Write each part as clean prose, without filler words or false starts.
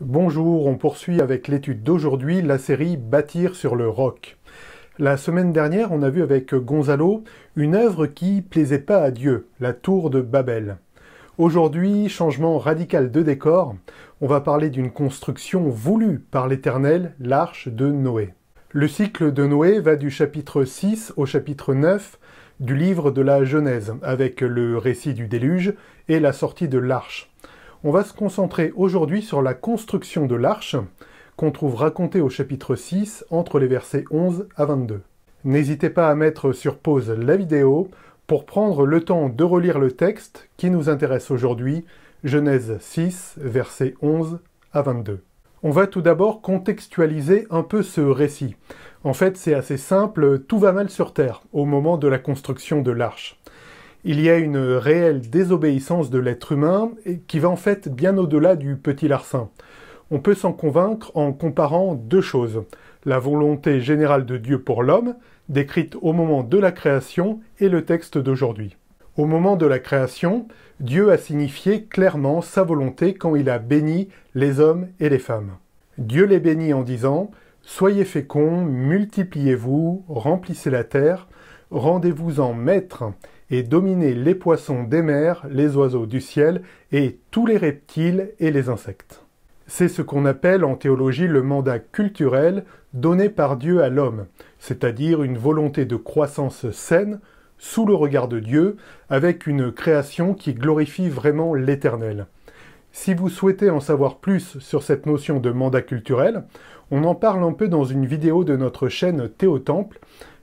Bonjour, on poursuit avec l'étude d'aujourd'hui, la série « Bâtir sur le Roc ». La semaine dernière, on a vu avec Gonzalo une œuvre qui plaisait pas à Dieu, la tour de Babel. Aujourd'hui, changement radical de décor, on va parler d'une construction voulue par l'Éternel, l'arche de Noé. Le cycle de Noé va du chapitre 6 au chapitre 9 du livre de la Genèse, avec le récit du déluge et la sortie de l'arche. On va se concentrer aujourd'hui sur la construction de l'arche, qu'on trouve racontée au chapitre 6, entre les versets 11 à 22. N'hésitez pas à mettre sur pause la vidéo pour prendre le temps de relire le texte qui nous intéresse aujourd'hui, Genèse 6, versets 11 à 22. On va tout d'abord contextualiser un peu ce récit. En fait, c'est assez simple, tout va mal sur Terre au moment de la construction de l'arche. Il y a une réelle désobéissance de l'être humain qui va en fait bien au-delà du petit larcin. On peut s'en convaincre en comparant deux choses. La volonté générale de Dieu pour l'homme, décrite au moment de la création, et le texte d'aujourd'hui. Au moment de la création, Dieu a signifié clairement sa volonté quand il a béni les hommes et les femmes. Dieu les bénit en disant « Soyez féconds, multipliez-vous, remplissez la terre, rendez-vous-en maîtres » et dominer les poissons des mers, les oiseaux du ciel et tous les reptiles et les insectes. C'est ce qu'on appelle en théologie le mandat culturel donné par Dieu à l'homme, c'est-à-dire une volonté de croissance saine, sous le regard de Dieu, avec une création qui glorifie vraiment l'Éternel. Si vous souhaitez en savoir plus sur cette notion de mandat culturel, on en parle un peu dans une vidéo de notre chaîne Théotemple,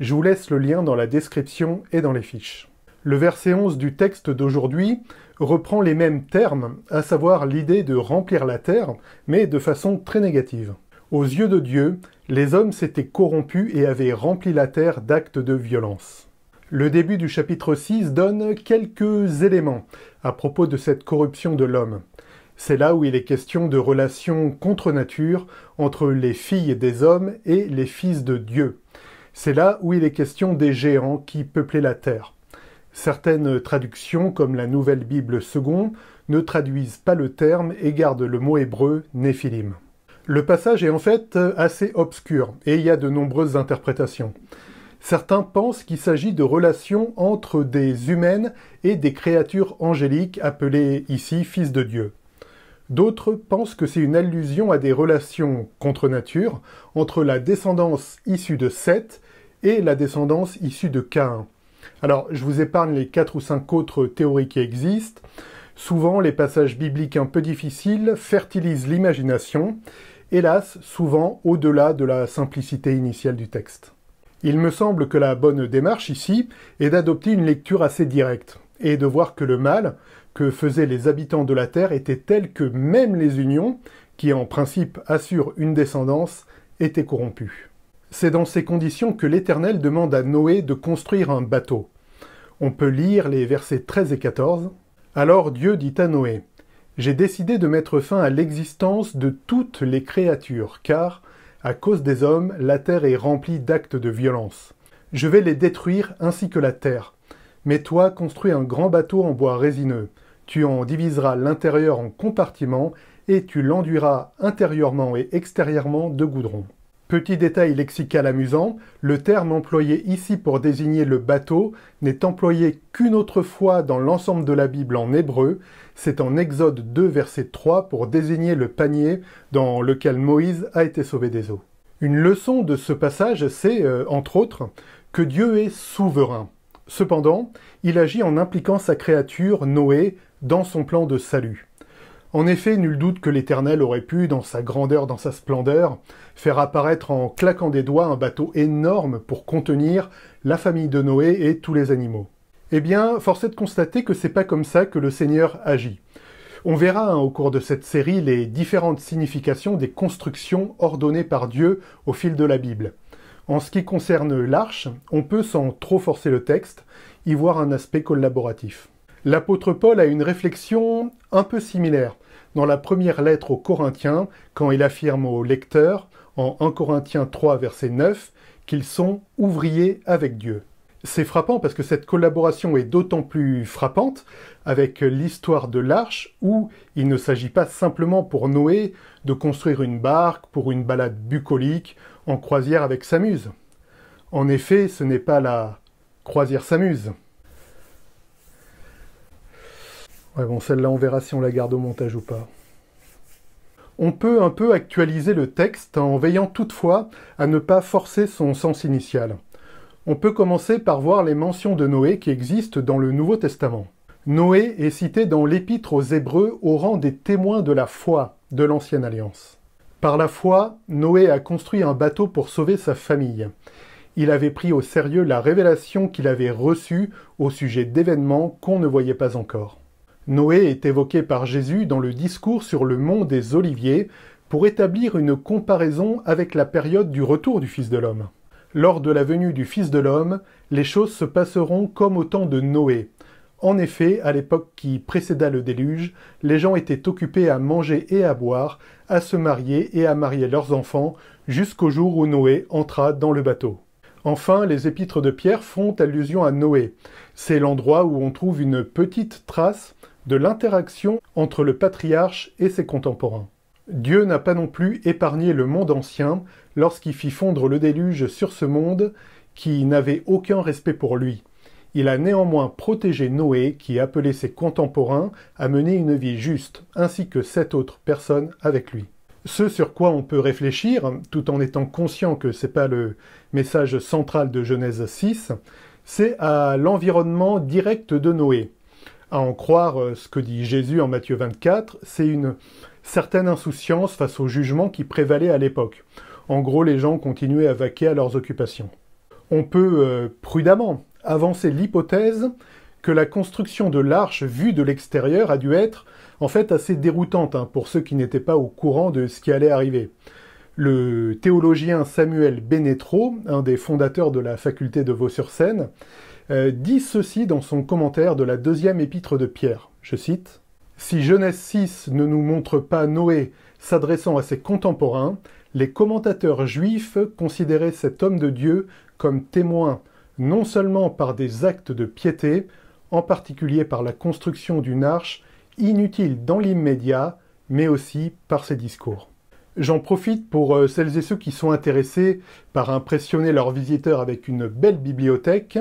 je vous laisse le lien dans la description et dans les fiches. Le verset 11 du texte d'aujourd'hui reprend les mêmes termes, à savoir l'idée de remplir la terre, mais de façon très négative. Aux yeux de Dieu, les hommes s'étaient corrompus et avaient rempli la terre d'actes de violence. Le début du chapitre 6 donne quelques éléments à propos de cette corruption de l'homme. C'est là où il est question de relations contre nature entre les filles des hommes et les fils de Dieu. C'est là où il est question des géants qui peuplaient la terre. Certaines traductions, comme la Nouvelle Bible seconde, ne traduisent pas le terme et gardent le mot hébreu « néphilim ». Le passage est en fait assez obscur, et il y a de nombreuses interprétations. Certains pensent qu'il s'agit de relations entre des humaines et des créatures angéliques, appelées ici « fils de Dieu ». D'autres pensent que c'est une allusion à des relations contre nature, entre la descendance issue de Seth et la descendance issue de Caïn. Alors, je vous épargne les 4 ou 5 autres théories qui existent. Souvent, les passages bibliques un peu difficiles fertilisent l'imagination, hélas, souvent au-delà de la simplicité initiale du texte. Il me semble que la bonne démarche ici est d'adopter une lecture assez directe, et de voir que le mal que faisaient les habitants de la terre était tel que même les unions, qui en principe assurent une descendance, étaient corrompues. C'est dans ces conditions que l'Éternel demande à Noé de construire un bateau. On peut lire les versets 13 et 14. « Alors Dieu dit à Noé, « J'ai décidé de mettre fin à l'existence de toutes les créatures, car, à cause des hommes, la terre est remplie d'actes de violence. Je vais les détruire ainsi que la terre. Mais toi, construis un grand bateau en bois résineux. Tu en diviseras l'intérieur en compartiments, et tu l'enduiras intérieurement et extérieurement de goudron. » Petit détail lexical amusant, le terme employé ici pour désigner le bateau n'est employé qu'une autre fois dans l'ensemble de la Bible en hébreu, c'est en Exode 2, verset 3 pour désigner le panier dans lequel Moïse a été sauvé des eaux. Une leçon de ce passage, c'est, entre autres, que Dieu est souverain. Cependant, il agit en impliquant sa créature, Noé, dans son plan de salut. En effet, nul doute que l'Éternel aurait pu, dans sa grandeur, dans sa splendeur, faire apparaître en claquant des doigts un bateau énorme pour contenir la famille de Noé et tous les animaux. Eh bien, force est de constater que c'est pas comme ça que le Seigneur agit. On verra au cours de cette série les différentes significations des constructions ordonnées par Dieu au fil de la Bible. En ce qui concerne l'arche, on peut, sans trop forcer le texte, y voir un aspect collaboratif. L'apôtre Paul a une réflexion un peu similaire dans la première lettre aux Corinthiens quand il affirme aux lecteurs, en 1 Corinthiens 3, verset 9, qu'ils sont ouvriers avec Dieu. C'est frappant parce que cette collaboration est d'autant plus frappante avec l'histoire de l'arche où il ne s'agit pas simplement pour Noé de construire une barque pour une balade bucolique en croisière avec sa muse. En effet, ce n'est pas la croisière s'amuse. Ouais, bon, celle-là, on verra si on la garde au montage ou pas. On peut un peu actualiser le texte en veillant toutefois à ne pas forcer son sens initial. On peut commencer par voir les mentions de Noé qui existent dans le Nouveau Testament. Noé est cité dans l'Épître aux Hébreux au rang des témoins de la foi de l'Ancienne Alliance. Par la foi, Noé a construit un bateau pour sauver sa famille. Il avait pris au sérieux la révélation qu'il avait reçue au sujet d'événements qu'on ne voyait pas encore. Noé est évoqué par Jésus dans le discours sur le mont des Oliviers pour établir une comparaison avec la période du retour du Fils de l'homme. Lors de la venue du Fils de l'homme, les choses se passeront comme au temps de Noé. En effet, à l'époque qui précéda le déluge, les gens étaient occupés à manger et à boire, à se marier et à marier leurs enfants, jusqu'au jour où Noé entra dans le bateau. Enfin, les épîtres de Pierre font allusion à Noé. C'est l'endroit où on trouve une petite trace de l'interaction entre le patriarche et ses contemporains. Dieu n'a pas non plus épargné le monde ancien lorsqu'il fit fondre le déluge sur ce monde qui n'avait aucun respect pour lui. Il a néanmoins protégé Noé qui appelait ses contemporains à mener une vie juste, ainsi que 7 autres personnes avec lui. Ce sur quoi on peut réfléchir, tout en étant conscient que ce n'est pas le message central de Genèse 6, c'est à l'environnement direct de Noé. À en croire ce que dit Jésus en Matthieu 24, c'est une certaine insouciance face au jugement qui prévalait à l'époque. En gros, les gens continuaient à vaquer à leurs occupations. On peut prudemment avancer l'hypothèse que la construction de l'arche vue de l'extérieur a dû être en fait assez déroutante hein, pour ceux qui n'étaient pas au courant de ce qui allait arriver. Le théologien Samuel Bénétreau, un des fondateurs de la faculté de Vaux-sur-Seine, dit ceci dans son commentaire de la 2e épître de Pierre, je cite « Si Genèse 6 ne nous montre pas Noé s'adressant à ses contemporains, les commentateurs juifs considéraient cet homme de Dieu comme témoin, non seulement par des actes de piété, en particulier par la construction d'une arche inutile dans l'immédiat, mais aussi par ses discours. » J'en profite pour celles et ceux qui sont intéressés par impressionner leurs visiteurs avec une belle bibliothèque.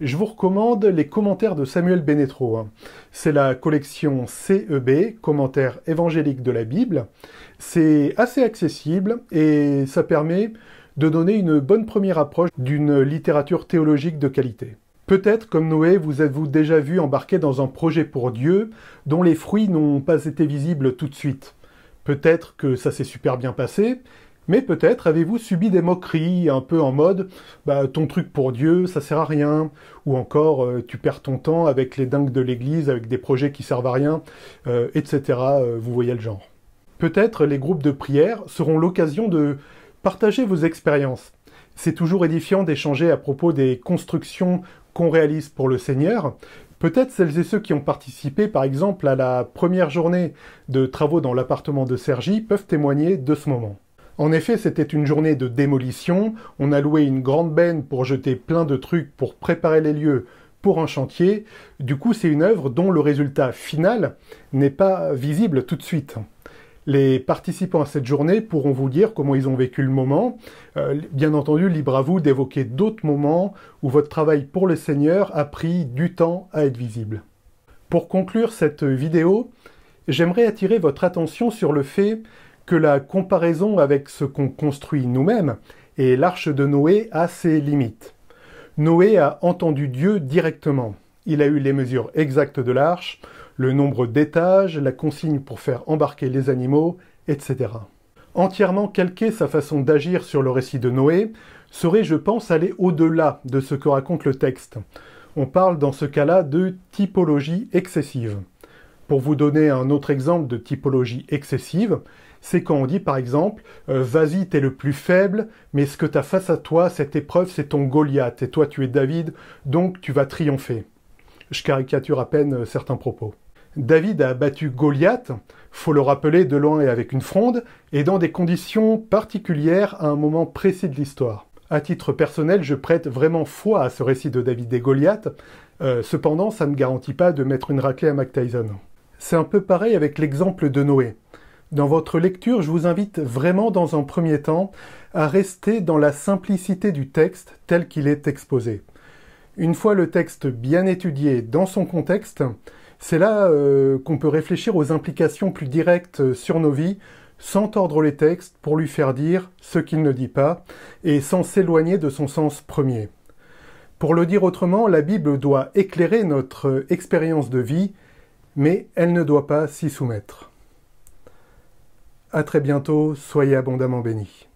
Je vous recommande les commentaires de Samuel Bénétreau. C'est la collection CEB, Commentaires évangéliques de la Bible. C'est assez accessible et ça permet de donner une bonne première approche d'une littérature théologique de qualité. Peut-être, comme Noé, vous êtes-vous déjà vu embarqué dans un projet pour Dieu dont les fruits n'ont pas été visibles tout de suite. Peut-être que ça s'est super bien passé, mais peut-être avez-vous subi des moqueries un peu en mode bah, « ton truc pour Dieu, ça sert à rien » ou encore « tu perds ton temps avec les dingues de l'église, avec des projets qui servent à rien », etc. Vous voyez le genre. Peut-être les groupes de prière seront l'occasion de partager vos expériences. C'est toujours édifiant d'échanger à propos des constructions qu'on réalise pour le Seigneur. Peut-être celles et ceux qui ont participé, par exemple, à la première journée de travaux dans l'appartement de Cergy peuvent témoigner de ce moment. En effet, c'était une journée de démolition, on a loué une grande benne pour jeter plein de trucs pour préparer les lieux pour un chantier. Du coup, c'est une œuvre dont le résultat final n'est pas visible tout de suite. Les participants à cette journée pourront vous dire comment ils ont vécu le moment. Bien entendu, libre à vous d'évoquer d'autres moments où votre travail pour le Seigneur a pris du temps à être visible. Pour conclure cette vidéo, j'aimerais attirer votre attention sur le fait que la comparaison avec ce qu'on construit nous-mêmes et l'arche de Noé a ses limites. Noé a entendu Dieu directement. Il a eu les mesures exactes de l'arche, le nombre d'étages, la consigne pour faire embarquer les animaux, etc. Entièrement calquer sa façon d'agir sur le récit de Noé serait, je pense, aller au-delà de ce que raconte le texte. On parle dans ce cas-là de typologie excessive. Pour vous donner un autre exemple de typologie excessive, c'est quand on dit par exemple « vas-y, t'es le plus faible, mais ce que t'as face à toi, cette épreuve, c'est ton Goliath, et toi tu es David, donc tu vas triompher ». Je caricature à peine certains propos. David a battu Goliath, faut le rappeler de loin et avec une fronde, et dans des conditions particulières à un moment précis de l'histoire. À titre personnel, je prête vraiment foi à ce récit de David et Goliath. Cependant, ça ne garantit pas de mettre une raclée à Mac Tyson. C'est un peu pareil avec l'exemple de Noé. Dans votre lecture, je vous invite vraiment dans un premier temps à rester dans la simplicité du texte tel qu'il est exposé. Une fois le texte bien étudié dans son contexte, c'est là qu'on peut réfléchir aux implications plus directes sur nos vies, sans tordre les textes pour lui faire dire ce qu'il ne dit pas, et sans s'éloigner de son sens premier. Pour le dire autrement, la Bible doit éclairer notre expérience de vie, mais elle ne doit pas s'y soumettre. À très bientôt, soyez abondamment bénis.